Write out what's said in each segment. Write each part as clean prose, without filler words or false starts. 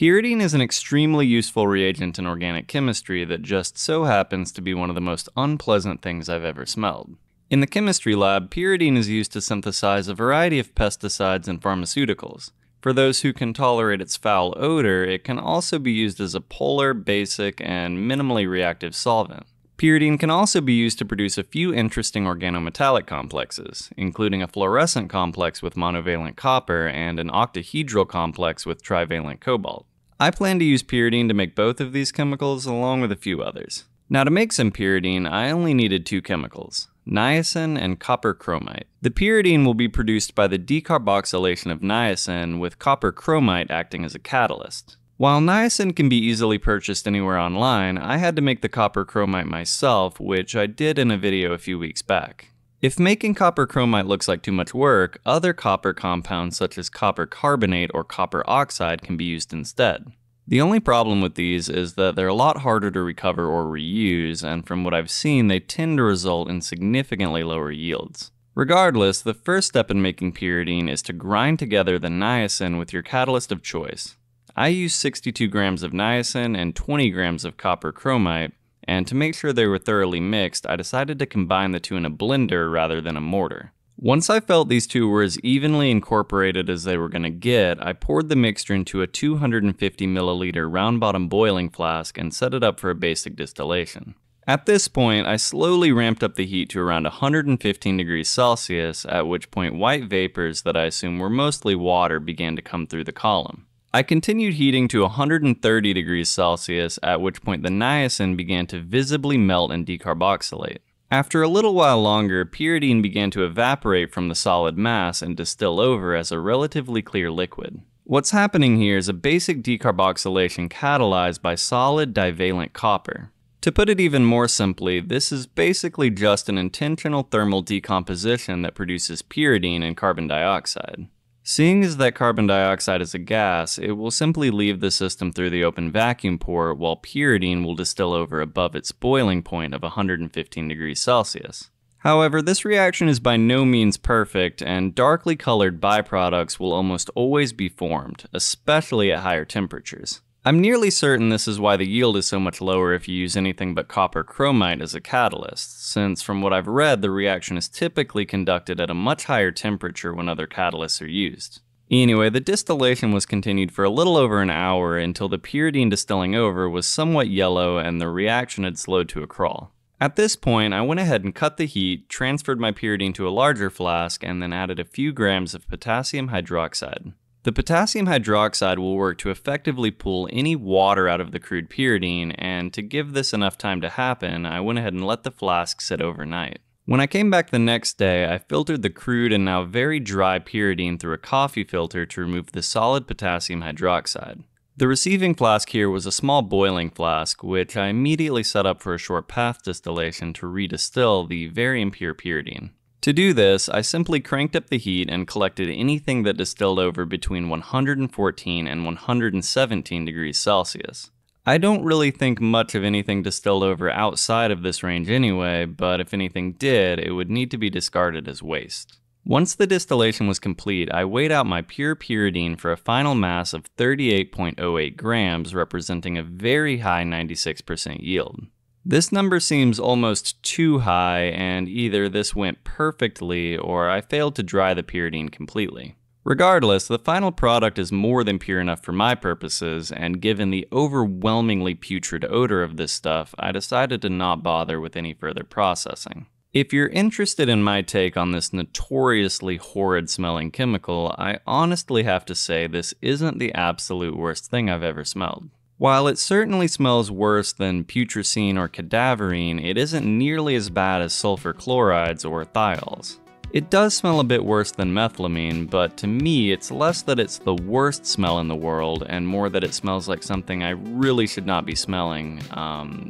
Pyridine is an extremely useful reagent in organic chemistry that just so happens to be one of the most unpleasant things I've ever smelled. In the chemistry lab, pyridine is used to synthesize a variety of pesticides and pharmaceuticals. For those who can tolerate its foul odor, it can also be used as a polar, basic, and minimally reactive solvent. Pyridine can also be used to produce a few interesting organometallic complexes, including a fluorescent complex with monovalent copper and an octahedral complex with trivalent cobalt. I plan to use pyridine to make both of these chemicals along with a few others. Now, to make some pyridine, I only needed two chemicals: niacin and copper chromite. The pyridine will be produced by the decarboxylation of niacin, with copper chromite acting as a catalyst. While niacin can be easily purchased anywhere online, I had to make the copper chromite myself, which I did in a video a few weeks back. If making copper chromite looks like too much work, other copper compounds such as copper carbonate or copper oxide can be used instead. The only problem with these is that they're a lot harder to recover or reuse, and from what I've seen, they tend to result in significantly lower yields. Regardless, the first step in making pyridine is to grind together the niacin with your catalyst of choice. I used 62 grams of niacin and 20 grams of copper chromite, and to make sure they were thoroughly mixed, I decided to combine the two in a blender rather than a mortar. Once I felt these two were as evenly incorporated as they were going to get, I poured the mixture into a 250 milliliter round-bottom boiling flask and set it up for a basic distillation. At this point, I slowly ramped up the heat to around 115 degrees Celsius, at which point white vapors that I assume were mostly water began to come through the column. I continued heating to 130 degrees Celsius, at which point the niacin began to visibly melt and decarboxylate. After a little while longer, pyridine began to evaporate from the solid mass and distill over as a relatively clear liquid. What's happening here is a basic decarboxylation catalyzed by solid divalent copper. To put it even more simply, this is basically just an intentional thermal decomposition that produces pyridine and carbon dioxide. Seeing as that carbon dioxide is a gas, it will simply leave the system through the open vacuum port, while pyridine will distill over above its boiling point of 115 degrees Celsius. However, this reaction is by no means perfect, and darkly colored byproducts will almost always be formed, especially at higher temperatures. I'm nearly certain this is why the yield is so much lower if you use anything but copper chromite as a catalyst, since from what I've read, the reaction is typically conducted at a much higher temperature when other catalysts are used. Anyway, the distillation was continued for a little over an hour until the pyridine distilling over was somewhat yellow and the reaction had slowed to a crawl. At this point, I went ahead and cut the heat, transferred my pyridine to a larger flask, and then added a few grams of potassium hydroxide. The potassium hydroxide will work to effectively pull any water out of the crude pyridine, and to give this enough time to happen, I went ahead and let the flask sit overnight. When I came back the next day, I filtered the crude and now very dry pyridine through a coffee filter to remove the solid potassium hydroxide. The receiving flask here was a small boiling flask, which I immediately set up for a short path distillation to redistill the very impure pyridine. To do this, I simply cranked up the heat and collected anything that distilled over between 114 and 117 degrees Celsius. I don't really think much of anything distilled over outside of this range anyway, but if anything did, it would need to be discarded as waste. Once the distillation was complete, I weighed out my pure pyridine for a final mass of 38.08 grams, representing a very high 96% yield. This number seems almost too high, and either this went perfectly or I failed to dry the pyridine completely. Regardless, the final product is more than pure enough for my purposes, and given the overwhelmingly putrid odor of this stuff, I decided to not bother with any further processing. If you're interested in my take on this notoriously horrid-smelling chemical, I honestly have to say this isn't the absolute worst thing I've ever smelled. While it certainly smells worse than putrescine or cadaverine, it isn't nearly as bad as sulfur chlorides or thiols. It does smell a bit worse than methylamine, but to me it's less that it's the worst smell in the world and more that it smells like something I really should not be smelling,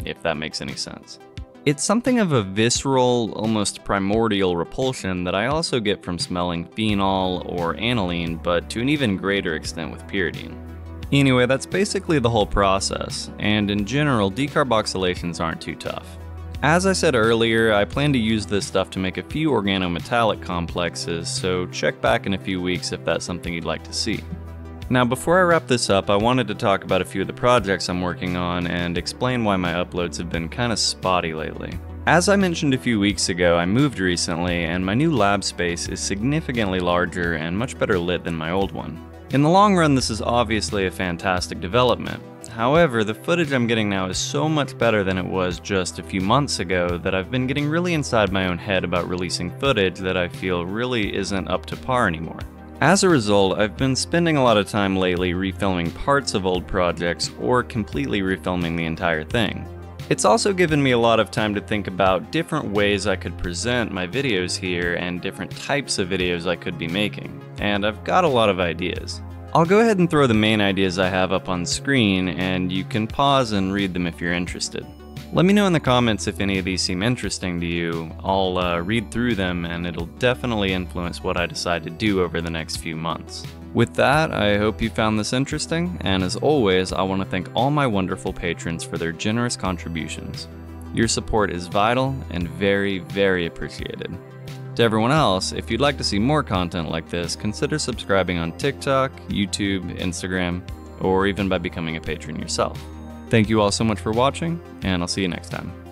if that makes any sense. It's something of a visceral, almost primordial repulsion that I also get from smelling phenol or aniline, but to an even greater extent with pyridine. Anyway, that's basically the whole process, and in general, decarboxylations aren't too tough. As I said earlier, I plan to use this stuff to make a few organometallic complexes, so check back in a few weeks if that's something you'd like to see. Now, before I wrap this up, I wanted to talk about a few of the projects I'm working on and explain why my uploads have been kind of spotty lately. As I mentioned a few weeks ago, I moved recently, and my new lab space is significantly larger and much better lit than my old one. In the long run, this is obviously a fantastic development. However, the footage I'm getting now is so much better than it was just a few months ago that I've been getting really inside my own head about releasing footage that I feel really isn't up to par anymore. As a result, I've been spending a lot of time lately refilming parts of old projects or completely refilming the entire thing. It's also given me a lot of time to think about different ways I could present my videos here and different types of videos I could be making, and I've got a lot of ideas. I'll go ahead and throw the main ideas I have up on screen, and you can pause and read them if you're interested. Let me know in the comments if any of these seem interesting to you. I'll read through them, and it'll definitely influence what I decide to do over the next few months. With that, I hope you found this interesting, and as always, I want to thank all my wonderful patrons for their generous contributions. Your support is vital and very, very appreciated. To everyone else, if you'd like to see more content like this, consider subscribing on TikTok, YouTube, Instagram, or even by becoming a patron yourself. Thank you all so much for watching, and I'll see you next time.